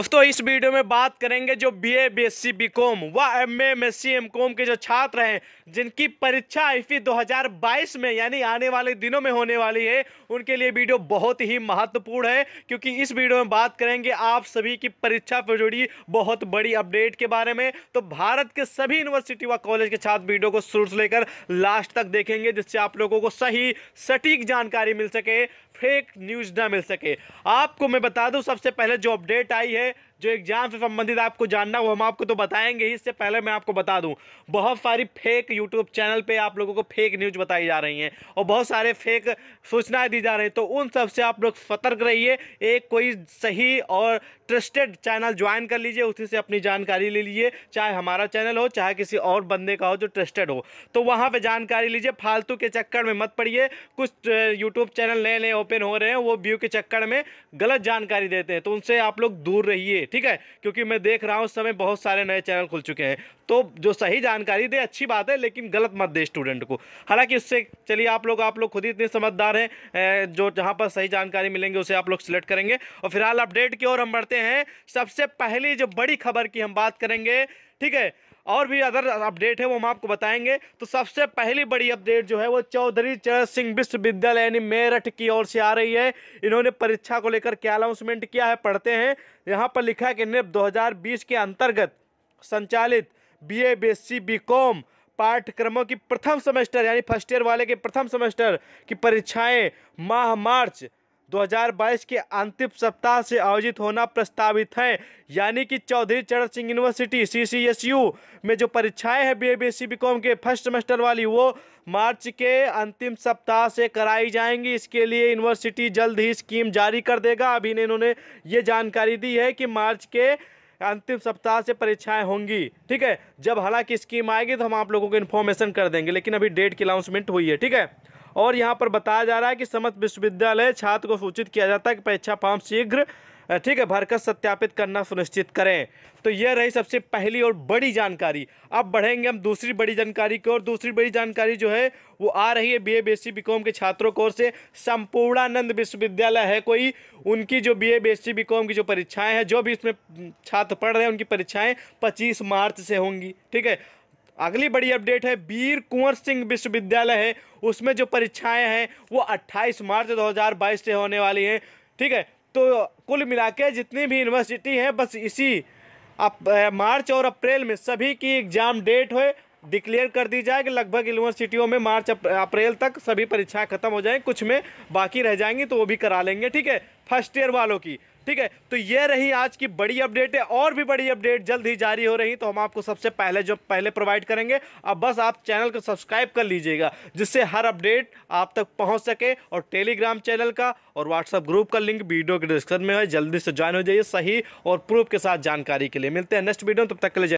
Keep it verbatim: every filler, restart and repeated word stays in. दोस्तों इस वीडियो में बात करेंगे जो बीए, बीएससी, बीकॉम व एमए, एमएससी, एमकॉम के जो छात्र हैं जिनकी परीक्षा आईएफपी दो हज़ार बाईस में यानी आने वाले दिनों में होने वाली है, उनके लिए वीडियो बहुत ही महत्वपूर्ण है क्योंकि इस वीडियो में बात करेंगे आप सभी की परीक्षा से जुड़ी बहुत बड़ी अपडेट के बारे में। तो भारत के सभी यूनिवर्सिटी व कॉलेज के छात्र वीडियो को शुरू से लेकर लास्ट तक देखेंगे जिससे आप लोगों को सही सटीक जानकारी मिल सके, फेक न्यूज ना मिल सके। आपको मैं बता दूं सबसे पहले जो अपडेट आई है जो एग्जाम से संबंधित आपको जानना हो हम आपको तो बताएंगे ही, इससे पहले मैं आपको बता दूं बहुत सारी फेक यूट्यूब चैनल पे आप लोगों को फेक न्यूज़ बताई जा रही हैं और बहुत सारे फेक सूचनाएं दी जा रही हैं, तो उन सब से आप लोग सतर्क रहिए। एक कोई सही और ट्रस्टेड चैनल ज्वाइन कर लीजिए, उसी से अपनी जानकारी ले लीजिए, चाहे हमारा चैनल हो चाहे किसी और बंदे का हो जो ट्रस्टेड हो, तो वहाँ पर जानकारी लीजिए। फालतू के चक्कर में मत पड़िए, कुछ यूट्यूब चैनल नए नए ओपन हो रहे हैं वो व्यू के चक्कर में गलत जानकारी देते हैं, तो उनसे आप लोग दूर रहिए, ठीक है। क्योंकि मैं देख रहा हूँ उस समय बहुत सारे नए चैनल खुल चुके हैं, तो जो सही जानकारी दे अच्छी बात है लेकिन गलत मत दे स्टूडेंट को। हालांकि उससे चलिए आप लोग आप लोग खुद ही इतने समझदार हैं, जो जहाँ पर सही जानकारी मिलेंगे उसे आप लोग सिलेक्ट करेंगे। और फिलहाल अपडेट की ओर हम बढ़ते हैं। सबसे पहली जो बड़ी खबर की हम बात करेंगे, ठीक है, और भी अदर अपडेट है वो हम आपको बताएंगे। तो सबसे पहली बड़ी अपडेट जो है वो चौधरी चरण सिंह विश्वविद्यालय यानी मेरठ की ओर से आ रही है। इन्होंने परीक्षा को लेकर क्या अनाउंसमेंट किया है पढ़ते हैं। यहाँ पर लिखा है कि निप दो हज़ार बीस के अंतर्गत संचालित बीए, बीएससी, बीकॉम पाठ्यक्रमों की प्रथम सेमेस्टर यानी फर्स्ट ईयर वाले के प्रथम सेमेस्टर की परीक्षाएँ माह मार्च दो हज़ार बाईस के अंतिम सप्ताह से आयोजित होना प्रस्तावित है। यानी कि चौधरी चरण सिंह यूनिवर्सिटी सीसीएसयू में जो परीक्षाएं हैं बीए, बीएससी, बीकॉम के फर्स्ट सेमेस्टर वाली वो मार्च के अंतिम सप्ताह से कराई जाएंगी। इसके लिए यूनिवर्सिटी जल्द ही स्कीम जारी कर देगा। अभी इन्होंने ये जानकारी दी है कि मार्च के अंतिम सप्ताह से परीक्षाएं होंगी, ठीक है। जब हालांकि स्कीम आएगी तो हम आप लोगों को इन्फॉर्मेशन कर देंगे, लेकिन अभी डेट की अनाउंसमेंट हुई है, ठीक है। और यहाँ पर बताया जा रहा है कि समस्त विश्वविद्यालय छात्र को सूचित किया जाता है कि परीक्षा फॉर्म शीघ्र, ठीक है, भरकर सत्यापित करना सुनिश्चित करें। तो यह रही सबसे पहली और बड़ी जानकारी। अब बढ़ेंगे हम दूसरी बड़ी जानकारी की ओर। दूसरी बड़ी जानकारी जो है वो आ रही है बीए, बीएससी, बीकॉम के छात्रों को ओर से। संपूर्णानंद विश्वविद्यालय है कोई, उनकी जो बीए, बीएससी, बीकॉम की जो परीक्षाएँ हैं, जो भी इसमें छात्र पढ़ रहे हैं उनकी परीक्षाएँ पच्चीस मार्च से होंगी, ठीक है। अगली बड़ी अपडेट है वीर कुंवर सिंह विश्वविद्यालय है, उसमें जो परीक्षाएं हैं वो अट्ठाईस मार्च दो हज़ार बाईस से होने वाली हैं, ठीक है। तो कुल मिलाकर जितनी भी यूनिवर्सिटी हैं बस इसी अप, मार्च और अप्रैल में सभी की एग्ज़ाम डेट है डिक्लेयर कर दी जाए कि लगभग यूनिवर्सिटियों में मार्च अप्रैल तक सभी परीक्षाएं खत्म हो जाएं, कुछ में बाकी रह जाएंगी तो वो भी करा लेंगे, ठीक है, फर्स्ट ईयर वालों की, ठीक है। तो ये रही आज की बड़ी अपडेट है, और भी बड़ी अपडेट जल्द ही जारी हो रही तो हम आपको सबसे पहले जो पहले प्रोवाइड करेंगे। अब बस आप चैनल को सब्सक्राइब कर लीजिएगा जिससे हर अपडेट आप तक पहुँच सके, और टेलीग्राम चैनल का और व्हाट्सएप ग्रुप का लिंक वीडियो के डिस्क्रिप्शन में है, जल्दी से ज्वाइन हो जाइए सही और प्रूफ के साथ जानकारी के लिए। मिलते हैं नेक्स्ट वीडियो, तब तक के लिए।